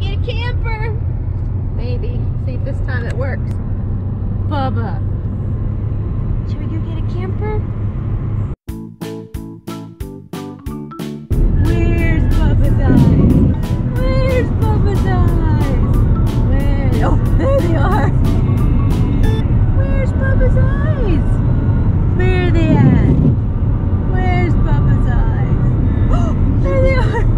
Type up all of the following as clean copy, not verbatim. get a camper. Maybe. See if this time it works. Bubba. Should we go get a camper? Where's Bubba's eyes? Where's Bubba's eyes? Where? Oh, there they are. Where's Bubba's eyes? Where are they at? Where's Bubba's eyes? Oh, there they are.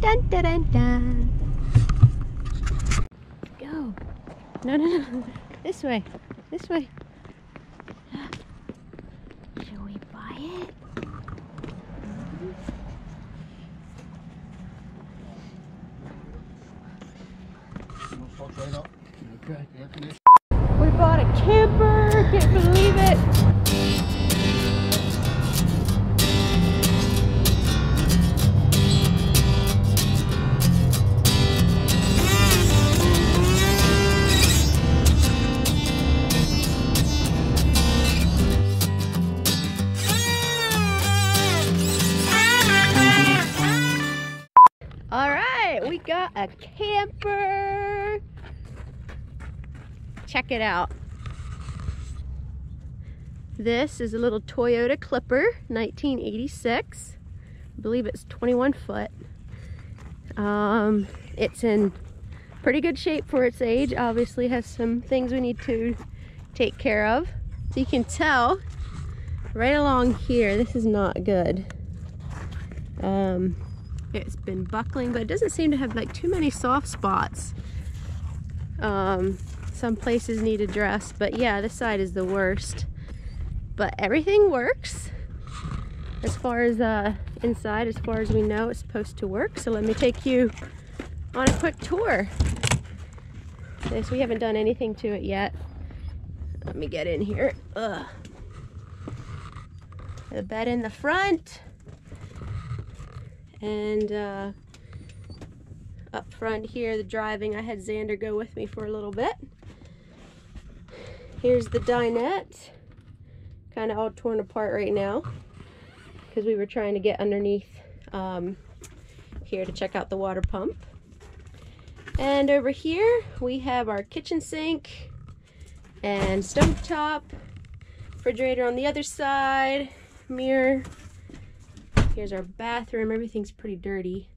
Dun, dun, dun, dun. Go. No, no, no. This way. This way. Should we buy it? We bought a camper. Can't believe it. Got a camper. Check it out. This is a little Toyota Clipper, 1986. I believe it's 21 foot. It's in pretty good shape for its age. Obviously has some things we need to take care of. So you can tell right along here, this is not good. It's been buckling, but it doesn't seem to have like too many soft spots. Some places need addressed, but yeah, this side is the worst. But everything works as far as inside, as far as we know, it's supposed to work. So let me take you on a quick tour. This, we haven't done anything to it yet. Let me get in here. Ugh. The bed in the front. And up front here, the driving, I had Xander go with me for a little bit. Here's the dinette, kind of all torn apart right now because we were trying to get underneath here to check out the water pump. And over here, we have our kitchen sink and stovetop, refrigerator on the other side, mirror. Here's our bathroom. Everything's pretty dirty.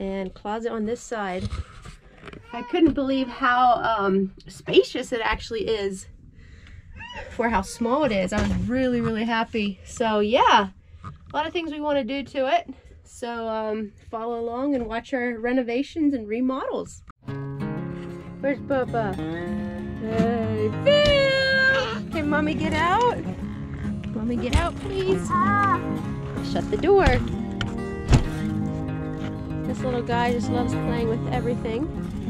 And closet on this side. I couldn't believe how spacious it actually is for how small it is. I was really, really happy. So yeah, a lot of things we want to do to it. So follow along and watch our renovations and remodels. Where's Bubba? Hey, Phil! Can Mommy get out? Mommy, get out, please. Shut the door. This little guy just loves playing with everything.